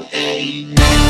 all.